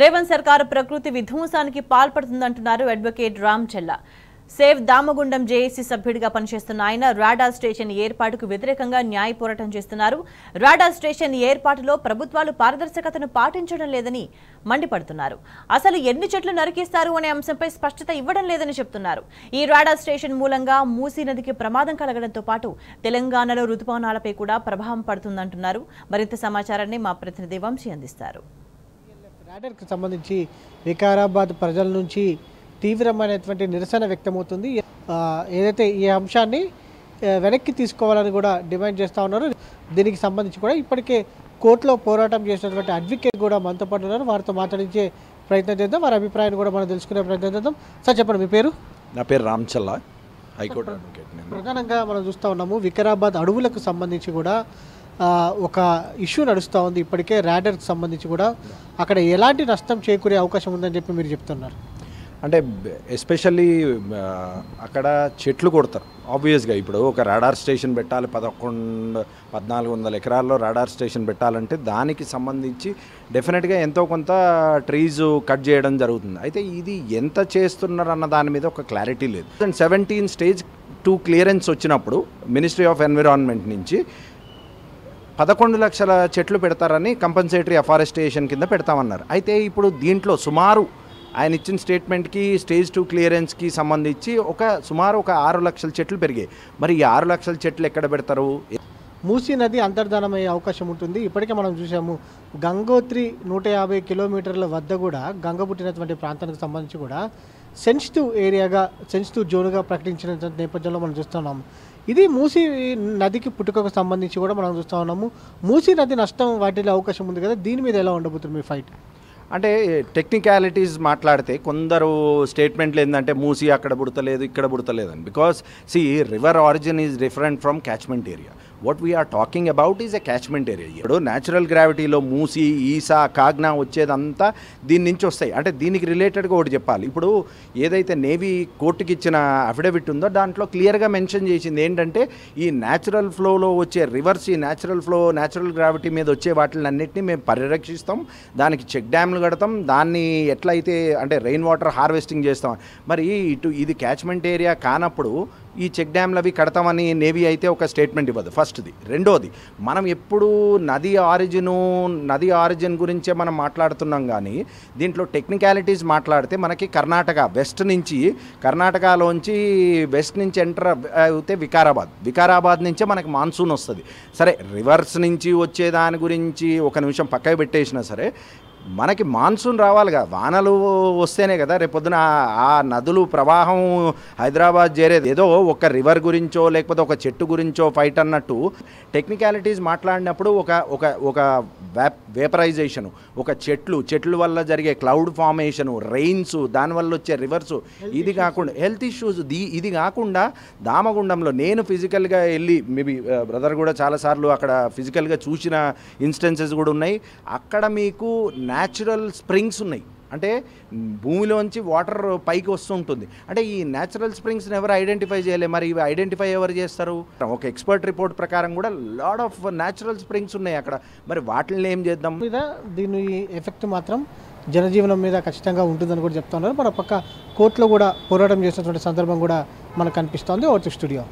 రేవంత్ సర్కార్ ప్రకృతి విధ్వంసానికి పాల్పడుతుందంటున్నారు advocate Ramchella. Save Damagundam JAC సభ్యుడిగా పనిచేస్తున్న ఆయన రాడా స్టేషన్ ఏర్పాటుకు వ్యతిరేకంగా న్యాయ పోరాటం చేస్తున్నారు. రాడా స్టేషన్ ఏర్పాటులో ప్రభుత్వాలు పారదర్శకతను పాటించడం లేదని మండిపడుతున్నారు. అసలు ఎన్ని చెట్లు నరికిస్తారు అనే అంశంపై స్పష్టత ఇవ్వడం లేదని చెప్తున్నారు. ఈ రాడా స్టేషన్ మూలంగా మూసీ నదికి ప్రమాదం కలగడంతో పాటు తెలంగాణలో రుతుపవనాలపై కూడా ప్రభావం పడుతుందంటున్నారు. మరింత సమాచారాన్ని మా ప్రతినిధి వంశీ అందిస్తారు. రాడర్కు సంబంధించి వికారాబాద్ ప్రజల నుంచి తీవ్రమైనటువంటి నిరసన వ్యక్తమవుతుంది. ఏదైతే ఈ అంశాన్ని వెనక్కి తీసుకోవాలని కూడా డిమాండ్ చేస్తూ ఉన్నారు. దీనికి సంబంధించి కూడా ఇప్పటికే కోర్టులో పోరాటం చేసినటువంటి అడ్వకేట్ కూడా మనతో పాటు ఉన్నారు. వారితో మాట్లాడించే ప్రయత్నం చేద్దాం, వారి అభిప్రాయాన్ని కూడా మనం తెలుసుకునే ప్రయత్నం చేద్దాం. సార్ చెప్పండి, మీ పేరు? నా పేరు రామ్చెల్ల, హైకోర్టు అడ్వకేట్. ప్రధానంగా మనం చూస్తూ ఉన్నాము వికారాబాద్ అడవులకు సంబంధించి కూడా ఒక ఇష్యూ నడుస్తూ ఉంది. ఇప్పటికే రాడర్కి సంబంధించి కూడా అక్కడ ఎలాంటి నష్టం చేకూరే అవకాశం ఉందని చెప్పి మీరు చెప్తున్నారు. అంటే ఎస్పెషల్లీ అక్కడ చెట్లు కొడతారు ఆబ్వియస్గా. ఇప్పుడు ఒక రాడార్ స్టేషన్ పెట్టాలి, 1400 ఎకరాల్లో రాడార్ స్టేషన్ పెట్టాలంటే దానికి సంబంధించి డెఫినెట్గా ఎంతో కొంత ట్రీస్ కట్ చేయడం జరుగుతుంది. అయితే ఇది ఎంత చేస్తున్నారు అన్న దాని మీద ఒక క్లారిటీ లేదు. 2017 స్టేజ్ 2 క్లియరెన్స్ వచ్చినప్పుడు మినిస్ట్రీ ఆఫ్ ఎన్విరాన్మెంట్ నుంచి 11 లక్షల చెట్లు పెడతారని కంపెన్సేటరీ అఫారెస్టేషన్ కింద పెడతామన్నారు. అయితే ఇప్పుడు దీంట్లో సుమారు ఆయన ఇచ్చిన స్టేట్మెంట్కి స్టేజ్ 2 క్లియరెన్స్కి సంబంధించి సుమారు ఒక 6 లక్షల చెట్లు పెరిగాయి. మరి ఈ 6 లక్షల చెట్లు ఎక్కడ పెడతారు? మూసీ నది అంతర్ధానమయ్యే అవకాశం ఉంటుంది. ఇప్పటికే మనం చూసాము గంగోత్రి 150 కిలోమీటర్ల వద్ద కూడా గంగ పుట్టినటువంటి ప్రాంతానికి సంబంధించి కూడా సెన్సిటివ్ ఏరియాగా, సెన్సిటివ్ జోన్గా ప్రకటించినటువంటి నేపథ్యంలో మనం చూస్తున్నాము. ఇది మూసీ నదికి పుట్టుకకు సంబంధించి కూడా మనం చూస్తూ ఉన్నాము. మూసీ నది నష్టం వాటిలో అవకాశం ఉంది కదా, దీని మీద ఎలా ఉండబోతుంది మీ ఫైట్? అంటే టెక్నికాలిటీస్ మాట్లాడితే కొందరు స్టేట్మెంట్లు ఏంటంటే మూసీ అక్కడ పుడతలేదు ఇక్కడ పుడతలేదని. Because river origin is different from catchment area. What we are talking about is a catchment area. ఇప్పుడు న్యాచురల్ గ్రావిటీలో మూసీ, ఈసా, కాగ్నా వచ్చేదంతా దీని నుంచి వస్తాయి. అంటే దీనికి రిలేటెడ్గా ఒకటి చెప్పాలి. ఇప్పుడు ఏదైతే నేవీ కోర్టుకి ఇచ్చిన అఫిడవిట్ ఉందో దాంట్లో క్లియర్గా మెన్షన్ చేసింది ఏంటంటే ఈ న్యాచురల్ ఫ్లోలో వచ్చే రివర్స్, ఈ న్యాచురల్ ఫ్లో న్యాచురల్ గ్రావిటీ మీద వచ్చే వాటిని అన్నింటినీ మేము పరిరక్షిస్తాం, దానికి చెక్ డ్యామ్లు కడతాం, దాన్ని ఎట్లయితే అంటే రెయిన్ వాటర్ హార్వెస్టింగ్ చేస్తాం. మరి ఇటు ఇది క్యాచ్మెంట్ ఏరియా కానప్పుడు ఈ చెక్ డ్యామ్లు అవి కడతామని నేవీ అయితే ఒక స్టేట్మెంట్ ఇవ్వదు. ఫస్ట్ది. రెండోది, మనం ఎప్పుడు నది ఆరిజిన్ గురించే మనం మాట్లాడుతున్నాం కానీ దీంట్లో టెక్నికాలిటీస్ మాట్లాడితే మనకి కర్ణాటకలోంచి వెస్ట్ నుంచి ఎంటర్ అయితే వికారాబాద్ నుంచే మనకి మాన్సూన్ వస్తుంది. సరే, రివర్స్ నుంచి వచ్చే దాని గురించి ఒక నిమిషం పక్కకు పెట్టేసినా సరే మనకి మాన్సూన్ రావాలిగా, వానలు వస్తేనే కదా రేపొద్దున ఆ నదులు ప్రవాహం హైదరాబాద్ చేరేది. ఏదో ఒక రివర్ గురించో లేకపోతే ఒక చెట్టు గురించో ఫైట్ అన్నట్టు టెక్నికాలిటీస్ మాట్లాడినప్పుడు ఒక వేపరైజేషను, ఒక చెట్లు వల్ల జరిగే క్లౌడ్ ఫార్మేషను, రెయిన్స్, దానివల్ల వచ్చే రివర్సు, ఇది కాకుండా హెల్త్ ఇష్యూస్, ఇది కాకుండా దామగుండంలో నేను ఫిజికల్గా వెళ్ళి, మేబీ బ్రదర్ కూడా చాలాసార్లు అక్కడ ఫిజికల్గా చూసిన ఇన్స్టెన్సెస్ కూడా ఉన్నాయి. అక్కడ మీకు న్యాచురల్ స్ప్రింగ్స్ ఉన్నాయి. అంటే భూమిలోంచి వాటర్ పైకి వస్తుంటుంది. అంటే ఈ న్యాచురల్ స్ప్రింగ్స్ని ఎవరు ఐడెంటిఫై చేయలేరు. మరి ఇవి ఐడెంటిఫై ఎవరు చేస్తారు? ఒక ఎక్స్పర్ట్ రిపోర్ట్ ప్రకారం కూడా లాట్ ఆఫ్ న్యాచురల్ స్ప్రింగ్స్ ఉన్నాయి అక్కడ. మరి వాటిని ఏం చేద్దాం? దీని ఎఫెక్ట్ మాత్రం జనజీవనం మీద ఖచ్చితంగా ఉంటుందని కూడా చెప్తున్నారు. మన పక్క కోర్టులో కూడా పోరాటం చేసినటువంటి సందర్భం కూడా మనకు కనిపిస్తుంది. Vote studio.